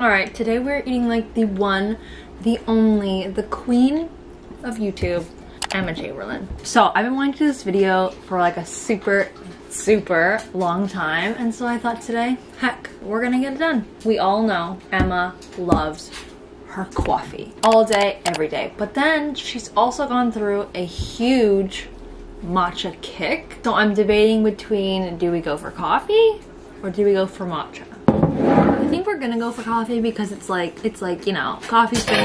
All right, today we're eating like the one, the only, the queen of YouTube, Emma Chamberlain. So I've been wanting to do this video for like a super long time, and so I thought today, heck, we're gonna get it done. We all know Emma loves her coffee all day, every day, but then she's also gone through a huge matcha kick. So I'm debating between, do we go for coffee or do we go for matcha? I think we're gonna go for coffee because it's like, you know, coffee's been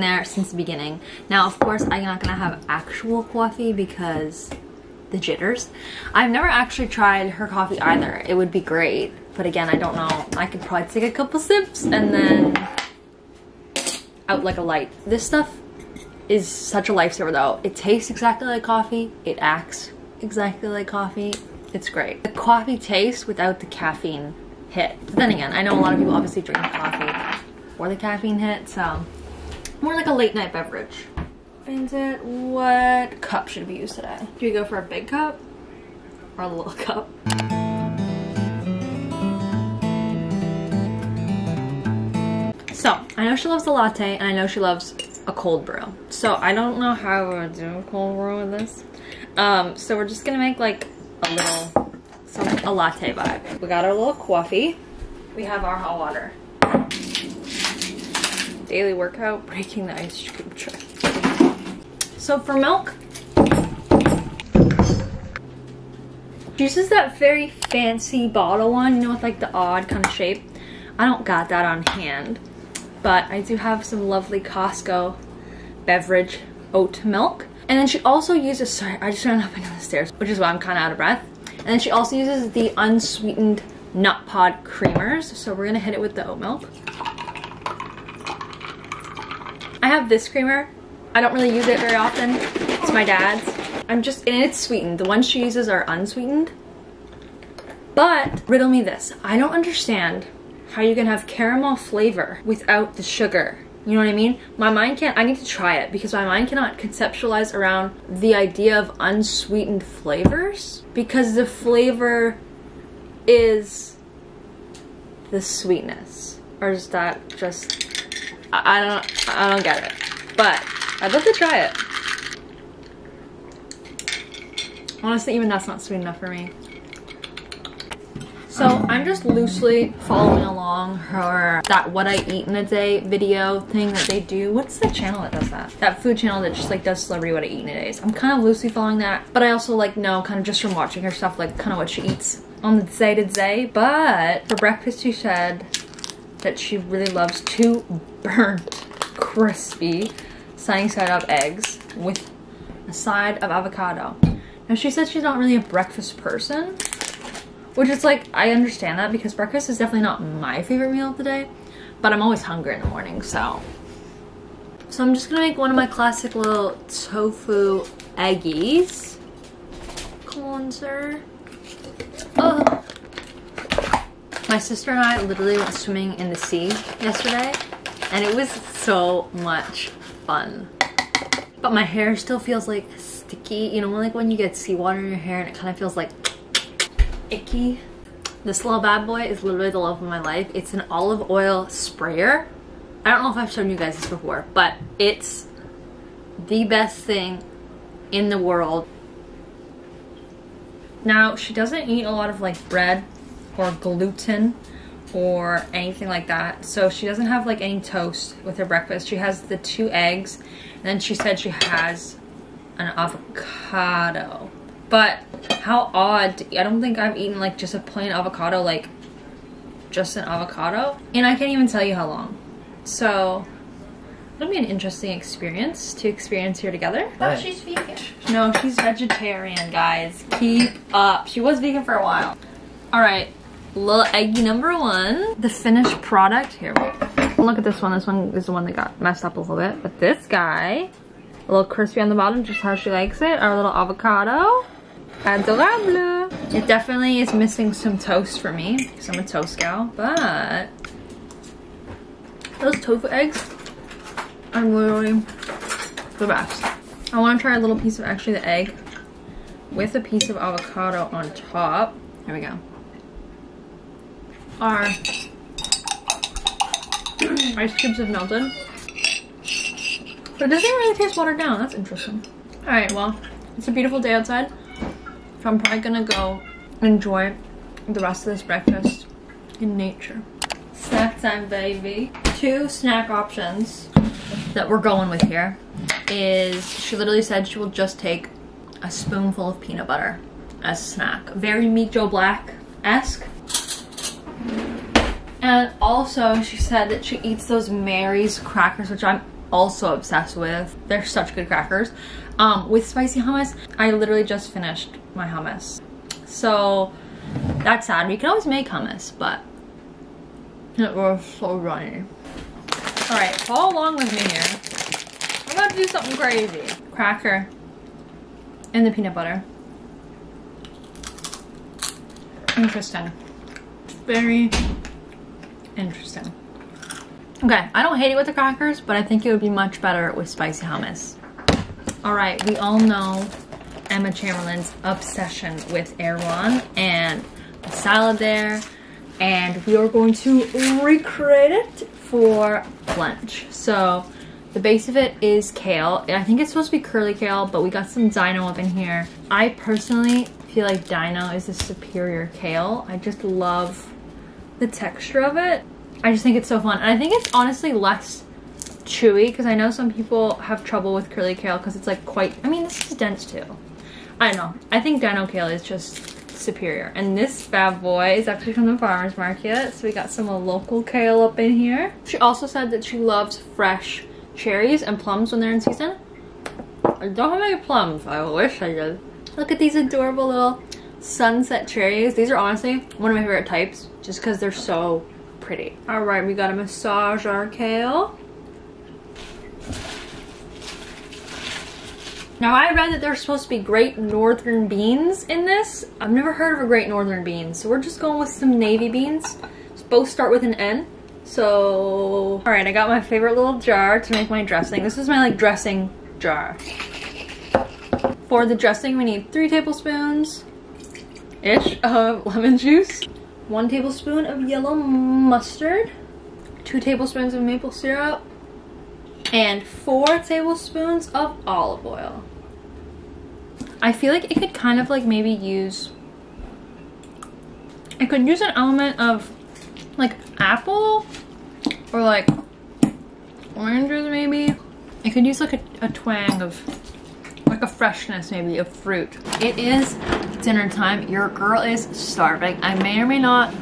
there since the beginning. Now, of course, I'm not gonna have actual coffee because the jitters. I've never actually tried her coffee either. It would be great, but again, I don't know. I could probably take a couple sips and then out like a light. This stuff is such a lifesaver though. It tastes exactly like coffee. It acts exactly like coffee. It's great. The coffee tastes without the caffeine hit. But then again, I know a lot of people obviously drink the coffee or the caffeine hit, so more like a late night beverage. What cup should we use today? Do we go for a big cup or a little cup? So, I know she loves a latte and I know she loves a cold brew. So, I don't know how I would do a cold brew with this. So we're just gonna make like a latte vibe. We got our little coffee. We have our hot water. Daily workout, breaking the ice cream trick. So for milk, uses that very fancy bottle one, you know, with like the odd kind of shape. I don't got that on hand, but I do have some lovely Costco beverage oat milk. And then she also uses, sorry, I just ran up and down the stairs, which is why I'm kind of out of breath. And then she also uses the unsweetened nut pod creamers. So we're gonna hit it with the oat milk. I have this creamer. I don't really use it very often. It's my dad's. And it's sweetened. The ones she uses are unsweetened. But riddle me this. I don't understand how you can have caramel flavor without the sugar. You know what I mean? My mind can't, I need to try it because my mind cannot conceptualize around the idea of unsweetened flavors because the flavor is the sweetness. Or is that just, I don't get it. But I'd love to try it. Honestly, even that's not sweet enough for me. So I'm just loosely following along her, that what I eat in a day video thing that they do. What's the channel that does that? That food channel that just like does celebrity what I eat in a day. So I'm kind of loosely following that, but I also like know kind of just from watching her stuff, like kind of what she eats on the day to day. But for breakfast, she said that she really loves 2 burnt, crispy, sunny side up eggs with a side of avocado. Now she said she's not really a breakfast person. Which is like, I understand that because breakfast is definitely not my favorite meal of the day, but I'm always hungry in the morning, so. So I'm just gonna make one of my classic little tofu eggies. Cleanser. Oh. My sister and I literally went swimming in the sea yesterday, and it was so much fun. But my hair still feels like sticky, you know, like when you get seawater in your hair and it kind of feels like icky. This little bad boy is literally the love of my life. It's an olive oil sprayer. I don't know if I've shown you guys this before, but it's the best thing in the world. Now, she doesn't eat a lot of like bread or gluten or anything like that. So she doesn't have like any toast with her breakfast. She has the 2 eggs, and then she said she has an avocado. But how odd, I don't think I've eaten like just a plain avocado, like just an avocado. And I can't even tell you how long. So it'll be an interesting experience to experience here together. But she's vegan. No, she's vegetarian, guys. Keep up. She was vegan for a while. All right, little eggie number 1. The finished product, here, wait. Look at this one. This one is the one that got messed up a little bit. But this guy, a little crispy on the bottom, just how she likes it. Our little avocado. Adorable. It definitely is missing some toast for me because I'm a toast gal, but those tofu eggs are literally the best. I want to try a little piece of actually the egg with a piece of avocado on top. There we go. our ice cubes have melted. But it doesn't really taste watered down. That's interesting. All right, well, it's a beautiful day outside. So I'm probably gonna go enjoy the rest of this breakfast in nature. Snack time, baby. Two snack options that we're going with here is, she literally said she will just take a spoonful of peanut butter as a snack. Very Meet Joe Black-esque. And also she said that she eats those Mary's crackers, which I'm also obsessed with. They're such good crackers. With spicy hummus. I literally just finished my hummus. So that's sad. We can always make hummus, but it was so runny. All right, follow along with me here. I'm about to do something crazy. Cracker and the peanut butter. Interesting. Very interesting. Okay, I don't hate it with the crackers, but I think it would be much better with spicy hummus. All right, we all know Emma Chamberlain's obsession with Erewhon and the salad there, and we are going to recreate it for lunch. So the base of it is kale. I think it's supposed to be curly kale, but we got some dino up in here. I personally feel like dino is the superior kale. I just love the texture of it. I just think it's so fun. And I think it's honestly less chewy, because I know some people have trouble with curly kale because it's like quite, I mean, this is dense too. I don't know. I think dino kale is just superior. And this bad boy is actually from the farmer's market, so we got some local kale up in here. She also said that she loves fresh cherries and plums when they're in season. I don't have any plums. I wish I did. Look at these adorable little sunset cherries. These are honestly one of my favorite types just because they're so pretty. All right, we gotta massage our kale. Now, I read that there's supposed to be great northern beans in this. I've never heard of a great northern bean, so we're just going with some navy beans. Both start with an N. So, all right, I got my favorite little jar to make my dressing. This is my like dressing jar. For the dressing, we need 3 tablespoons-ish of lemon juice, 1 tablespoon of yellow mustard, 2 tablespoons of maple syrup, and 4 tablespoons of olive oil. I feel like it could kind of like maybe use, I could use an element of like apple or like oranges maybe. I could use like a twang of like a freshness maybe of fruit. It is dinner time. Your girl is starving. I may or may not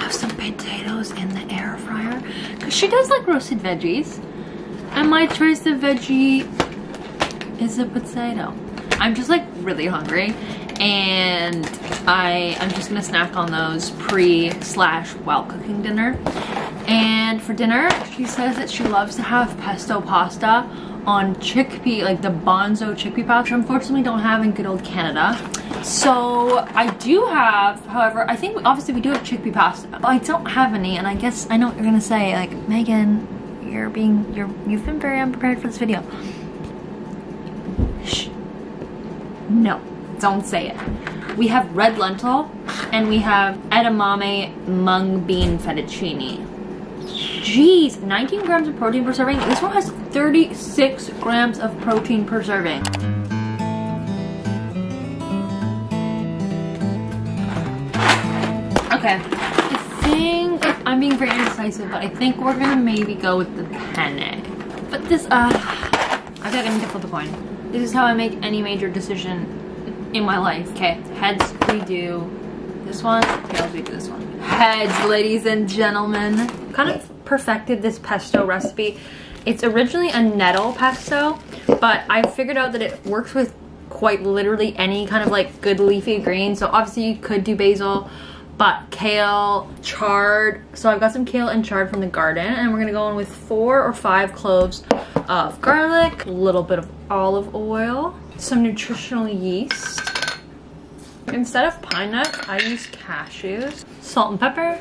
have some potatoes in the air fryer because she does like roasted veggies. And my choice of veggie is a potato. I'm just like really hungry, and I'm just gonna snack on those pre/while cooking dinner. And for dinner, she says that she loves to have pesto pasta on chickpea, like the bonzo chickpea pasta, which unfortunately don't have in good old Canada. So I do have, however, I think obviously we do have chickpea pasta, but I don't have any. And I guess I know what you're gonna say, like, Megan, you've been very unprepared for this video. Shh. No, don't say it. We have red lentil and we have edamame mung bean fettuccine. Jeez, 19 grams of protein per serving. This one has 36 grams of protein per serving. Okay. I'm being very indecisive, but I think we're gonna maybe go with the penne. But this, I think I need to flip the coin. This is how I make any major decision in my life. Okay, heads we do this one, tails we do this one. Heads, ladies and gentlemen. Kind of perfected this pesto recipe. It's originally a nettle pesto, but I figured out that it works with quite literally any kind of like good leafy green. So obviously you could do basil, but kale, chard. So I've got some kale and chard from the garden, and we're gonna go in with 4 or 5 cloves of garlic, a little bit of olive oil, some nutritional yeast. Instead of pine nuts, I use cashews, salt and pepper,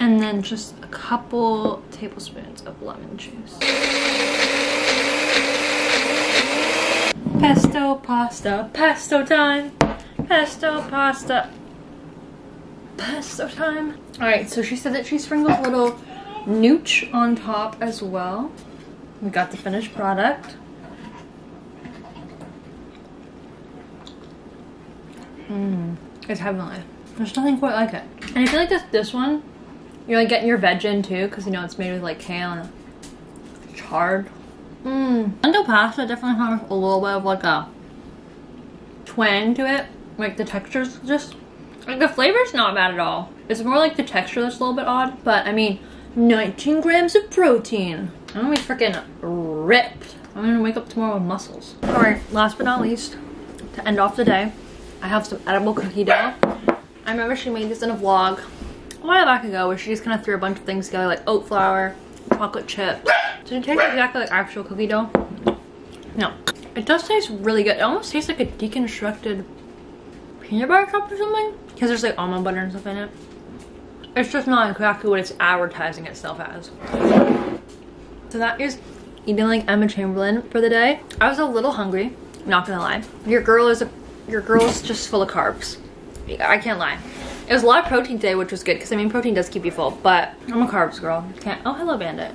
and then just a couple tablespoons of lemon juice. Pesto pasta, pesto time, pesto pasta. pesto time. All right, so she said that she sprinkles a little nooch on top as well. We got the finished product. It's heavenly. There's nothing quite like it. And I feel like this one, you're like getting your veg in too, because you know it's made with like kale and chard. Ando pasta definitely has a little bit of like a twang to it. Like the texture's just, like the flavor's not bad at all. It's more like the texture that's a little bit odd, but I mean, 19 grams of protein. I'm gonna be freaking ripped. I'm gonna wake up tomorrow with muscles. All right, last but not least, to end off the day, I have some edible cookie dough. I remember she made this in a vlog a while back ago where she just kind of threw a bunch of things together, like oat flour, chocolate chips. Did it taste exactly like actual cookie dough? No. It does taste really good. It almost tastes like a deconstructed peanut butter cup or something, because there's like almond butter and stuff in it. It's just not exactly what it's advertising itself as. So that is eating like Emma Chamberlain for the day. I was a little hungry, not gonna lie. Your girl's just full of carbs. I can't lie. It was a lot of protein today, which was good, because I mean protein does keep you full, but I'm a carbs girl. Can't. Oh, hello bandit.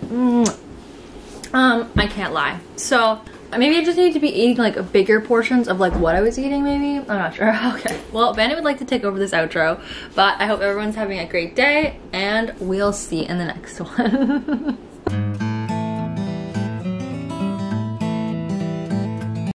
I can't lie. So maybe I just need to be eating like bigger portions of like what I was eating maybe? I'm not sure. Okay. Well, Bandit would like to take over this outro, but I hope everyone's having a great day and we'll see you in the next one.